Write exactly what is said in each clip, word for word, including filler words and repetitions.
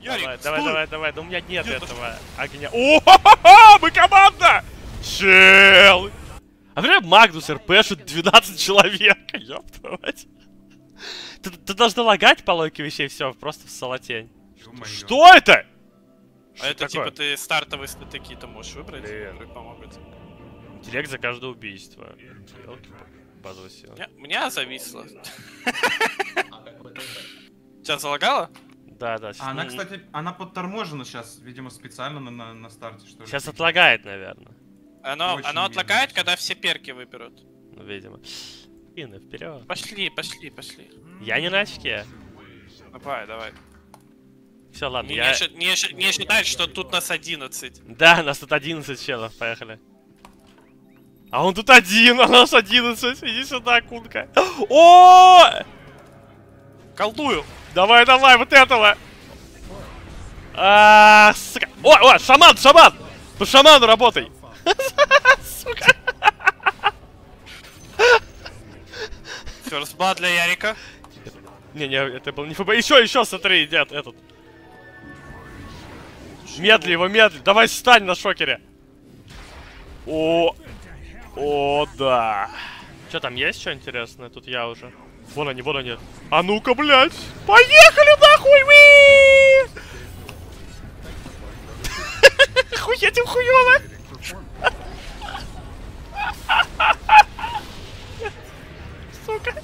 Ярик, давай, давай, давай, давай, да у меня нет, нет этого это... огня. О-хо-хо-хо, мы команда! Чел! А прям Магнус РПшит двенадцать человек, ёпта мать. Ты, ты должна лагать по логике вещей, все, просто в салатень. Что это? А что это такое? Типа ты стартовые слоты какие-то можешь выбрать, которые помогут. Интеллект за каждое убийство. Базовая сила. У меня зависло. Сейчас залагало? Да, да. Сейчас... Она, кстати, она подторможена сейчас, видимо, специально на, на, на старте, что ли. Сейчас отлагает, наверное. Оно, оно отлагает, когда все перки выберут. Ну, видимо. Финны, вперед. Пошли, пошли, пошли. Я не на очке. Давай, давай. Все, ладно, не, я... Не, не, не считает, что тут нас одиннадцать. Да, нас тут одиннадцать челов, поехали. А он тут один, а нас одиннадцать. Иди сюда, кунка. О! Колдую. Давай, давай, вот этого. А, сука. О, о, шаман, шаман. По шаману работай. Сука. First blood для Ярика. Не, не, это был не ФБ. Еще, еще, смотри, идет этот. Медли его, медли. Давай встань на шокере. О, о, да. Что там есть что интересное? Тут я уже. Вон они, вон они. А ну-ка, блядь! Поехали нахуй! Уи! Хуй этим хуёво! Сука!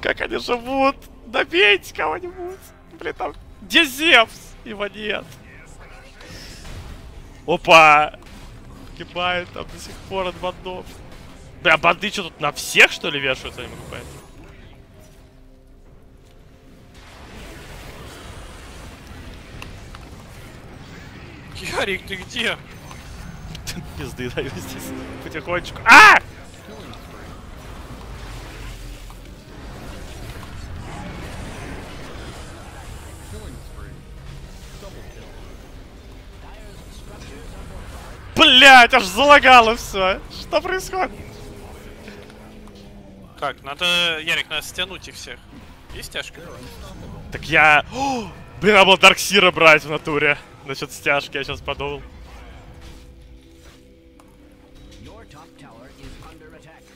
Как они живут! Добейте кого-нибудь! Блин, там... Где Зевс? Его нет! Опа! Погибает там до сих пор от бандов. Бля, банды что тут на всех, что ли, вешаются? Не могу понять. Ярик, ты где? Пизды даю здесь потихонечку. А! Блять, аж залагало все. Что происходит? Как? Надо, Ярик, надо стянуть их всех. Есть тяжка? Так я... О! Блин, надо было Дарксира брать в натуре. Насчет стяжки я сейчас подумал.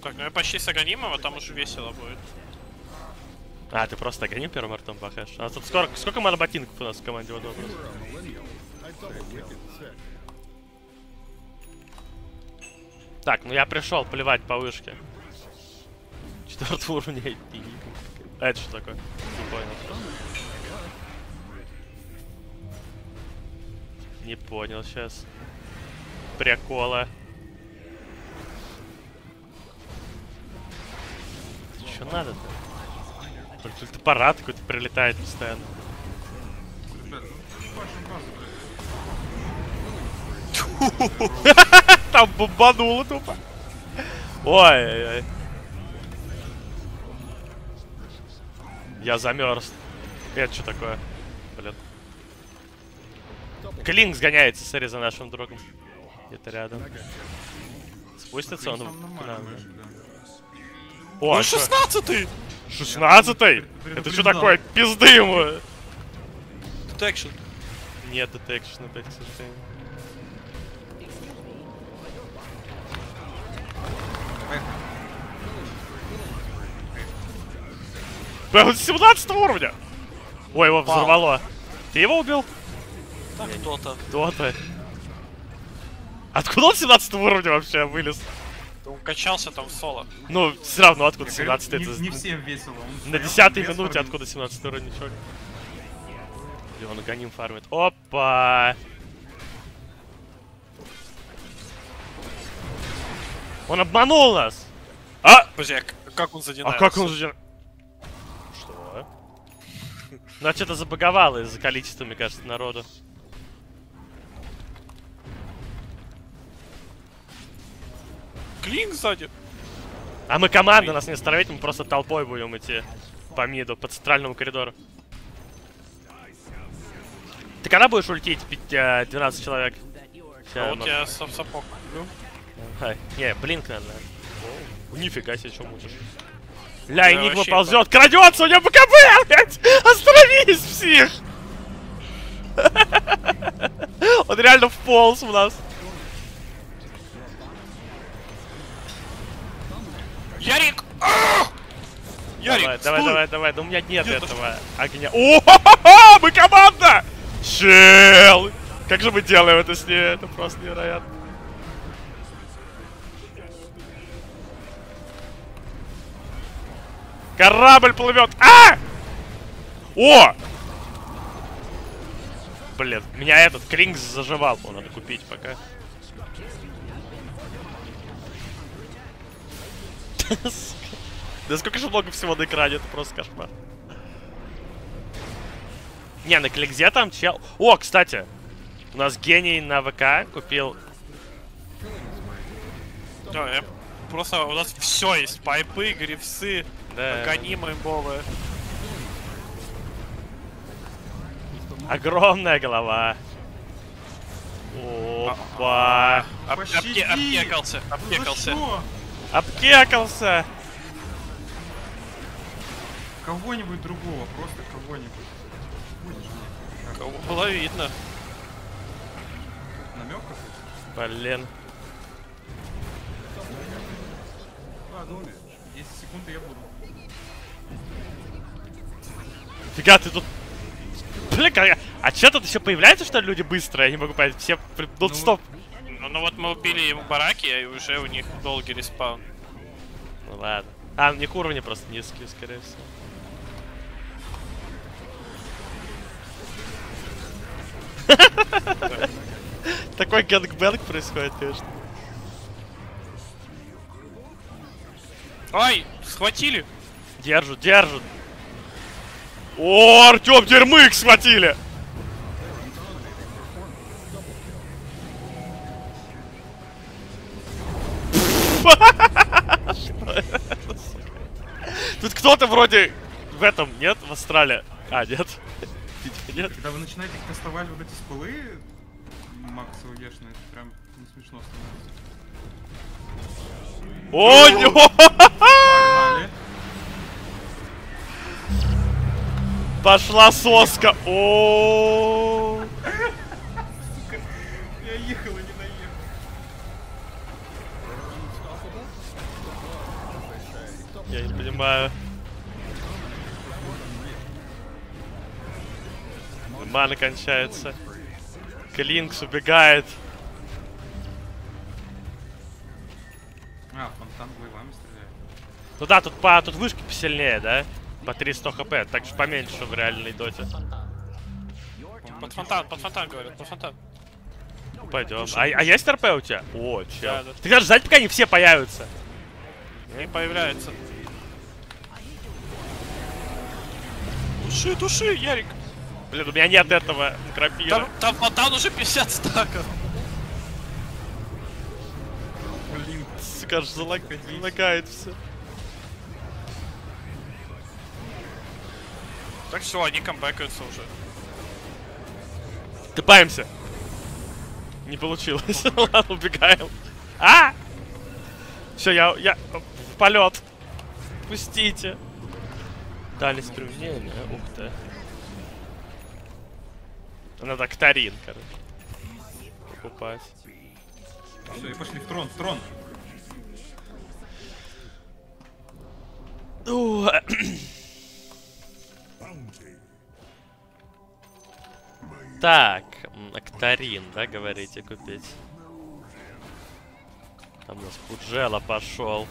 Так, ну я почти с Аганимом, а там уже весело будет. А, ты просто Аганим первым артом бахаешь. А тут скоро... сколько моноботинков у нас в команде? Вот вопрос. Так, ну я пришел плевать по вышке. Четвертого уровня и... А это что такое? Не понял. Не понял сейчас. Прикола. Что надо-то? Только парад какой-то прилетает постоянно. Там бомбануло тупо. Ой-ой-ой. Я замерз. Это что такое? Блин. Клинк сгоняется, сори, за нашим другом. Где-то рядом. Спустится он к нам. О, ну шестнадцатый! шестнадцатый? Это что такое? Пизды ему! Детекшн. Нет детекшн опять, к сожалению. Да он семнадцатого уровня! Ой, его взорвало. Ты его убил? Кто-то. Кто-то. Откуда он семнадцатого уровня вообще вылез? Он качался там соло. Ну, все равно откуда семнадцатый. Не, это... не всем весело. На десятой минуте откуда семнадцатый уровень, чувак. И он Аганим фармит. Опа! Он обманул нас! А! Подожди, а как он задинается? А как он задинается? Что? Ну, а что-то забаговало из-за количества, мне кажется, народу. Клинк сзади. А мы команда, Клинк. Нас не остановить, мы просто толпой будем идти по миду, по центральному коридору. Ты когда будешь ультить двенадцать человек? Сейчас, а вот я сапсапок. А, не, блинк, наверное. О, нифига себе, что мутишь. Ля, Энигма ползет, крадется, у него БКБ! Блядь! Остановись, псих! Он реально вполз в нас. Ярик! Ярик, давай, давай, давай, да у меня нет этого огня. О-хо-хо-хо! Мы команда! Чел! Как же мы делаем это с ней? Это просто невероятно. Корабль плывет! А! О! Блин, меня этот Клинк заживал, его надо купить пока. Да сколько же много всего на экране, это просто кошмар. Не, на Клинке там чел... О, кстати, у нас гений на ВК купил... Да, я... Просто у нас все есть, пайпы, грифсы, да. Аганимы имбовые. Огромная голова. Опа. Об, обке, обкекался, обкекался. Обкекался. Кого-нибудь другого, просто кого-нибудь. Кого было видно. Намек какой-то? Блин. Ладно, умер. десять секунд и я буду. Фига, ты тут... Блин, а что тут еще появляется, что ли, люди быстро? Я не могу понять, все... Ну, стоп. Ну, ну вот мы убили ему бараки, и уже у них долгий респаун. Ну ладно. А, у них уровни просто низкие, скорее всего. Такой гэнгбэнг происходит, конечно. Ай, схватили! Держат, держат. О, Артём, дерьмык схватили! Тут кто-то вроде в этом, нет? В астрале. А, нет. Нет. Когда вы начинаете кастовать вот эти спылы, максовые вешаны, это прям не смешно становится. О, нет! Пошла соска! О, я ехал и не доехал. Я не понимаю. Мана кончается. Клинкс убегает. А, фонтан вами стреляет. Ну да, тут по тут вышки посильнее, да? По триста хп, так что поменьше в реальной доте. Под фонтан, под фонтан, говорят, под фонтан. Пойдем. А, а есть РП у тебя? О, чел. Да, да. Ты даже ждать, пока они все появятся. Не появляются. Туши, туши, Ярик. Блин, у меня нет этого крапира. Там, там фонтан уже пятьдесят стаков. Блин, сука, аж залагает все. Так все, они камбэкаются уже. Копаемся. Не получилось. Ладно, убегаем. А! Все, я, я в полет. Пустите. Дали стрельнение. Ух ты. Надо Катарин, короче. Покупать. Все, и пошли в трон, в трон. Так, Актарин, да, говорите, купить. Там у нас Пуджела пошел.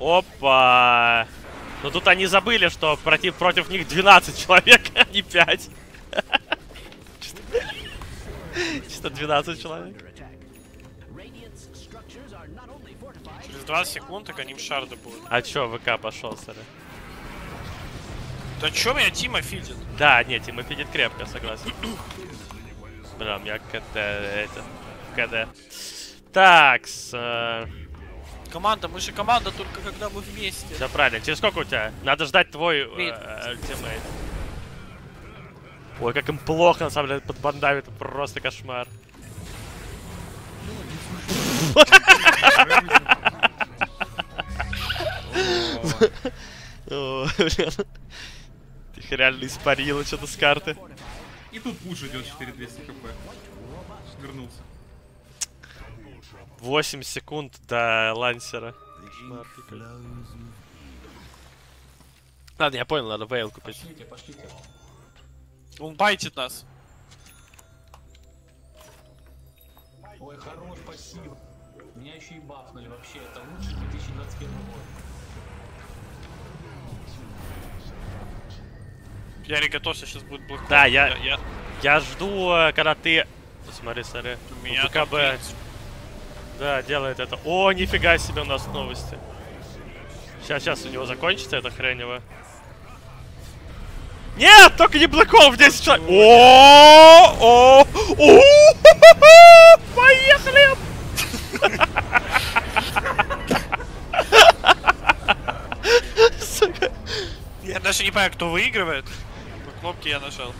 Опа! Но тут они забыли, что против, против них двенадцать человек, а не пять. Чисто двенадцать человек. Через двадцать секунд, так они шарды будут. А чё, ВК пошел, сори. Да чё меня Тима фидит? Да, нет, Тима фидит крепко, согласен. Бля, у меня КТ, это... КТ. Такс... Э... Команда, мы же команда только когда мы вместе. Да, правильно. Через сколько у тебя? Надо ждать твой э, тиммейт. Ой, как им плохо, на самом деле, под бандами. Это просто кошмар. Ты реально испарила что-то с карты. И тут Пудж идет четыре тысячи двести хп. Вернулся. восемь секунд до лансера. Ладно, я понял, надо вейл купить. Пошлите, пошлите. Он байтит нас. Ой, хорош, спасибо. Меня еще и бафнули вообще. Это лучше две тысячи двадцать первого года. Ярик, готовься, сейчас будет блокировка. Да, я, я, я... я жду, когда ты... Смотри, смотри. У меня БКБ. Да, делает это. О, нифига себе у нас новости. Сейчас, сейчас у него закончится это хренево. Нет, только не блоков, десять человек. О, о, о, поехали! Я даже не понимаю, кто выигрывает. Но кнопки я нашел.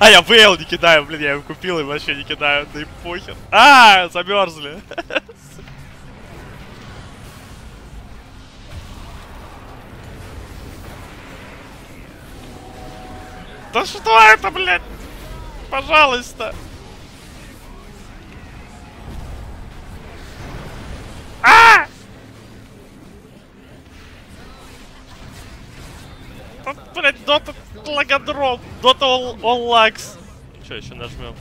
А я вейл не кидаю, блин, я его купил и вообще не кидаю, да и похер. А, замерзли. Да что это, блядь? Пожалуйста. А! Тут, блядь, дота логодром, дота онлакс. Че, еще нажмем?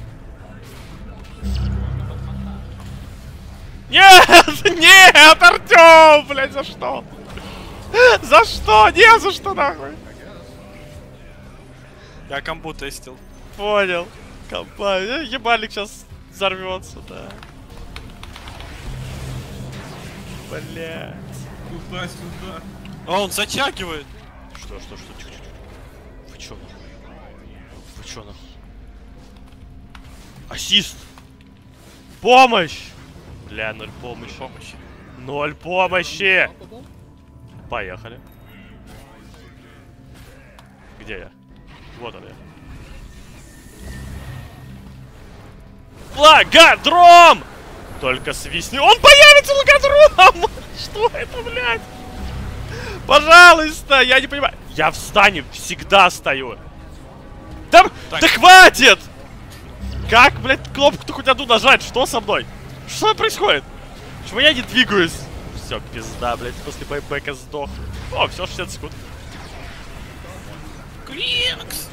Нет, нет, Артём, блядь, за что? За что? Не, за что нахуй? Я компу тестил. Понял. Компа. Ебалик сейчас взорвется, да. Бля. Куда, сюда? А он зачакивает. Что, что, что? Тихо, тихо. Вы чё? Вы чё нахуй? Ассист. Помощь. Бля, ноль помощи. помощи. Ноль помощи. Поехали. Где я? Вот он я. Логодром! Только свистни. Он появится логодромом! Что это, блядь? Пожалуйста, я не понимаю. Я встану, всегда стою. Да, да хватит! Как, блядь, кнопку-то хоть одну нажать? Что со мной? Что происходит? Почему я не двигаюсь? Все, пизда, блядь, после байбека сдох. О, все, шестьдесят секунд. Клинкс!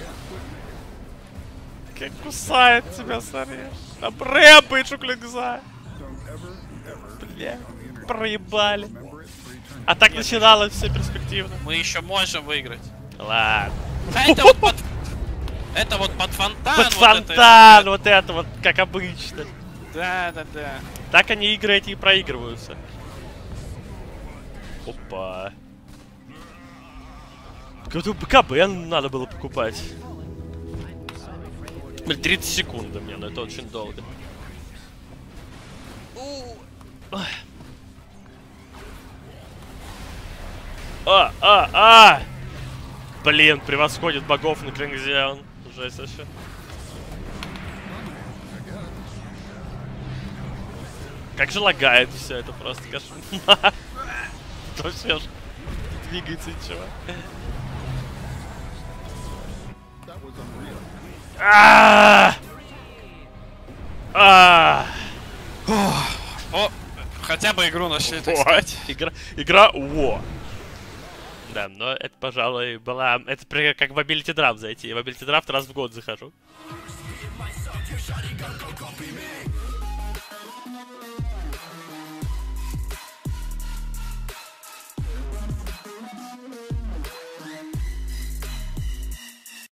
Как кусает тебя, смотри. На брэпы чуклинкза. Бля, проебали. А так Нет, начиналось все перспективно. Мы еще можем выиграть. Ладно. А это вот под... Это вот под фонтан. Под фонтан, вот это вот, как обычно. Да, да, да. Так они игры эти и проигрываются. Опа. Какой-то БКБ надо было покупать. Блин, тридцать секунд у меня, но это очень долго. А, а, а! Блин, превосходит богов на Клинкзиан. Жесть вообще. Как же лагает все это просто, кошмар. То все же не двигается ничего. А! А! О, хотя бы игру нашли. Игра, игра, во. Да, но это, пожалуй, была, это как в Ability Draft зайти. Я в Ability Draft раз в год захожу.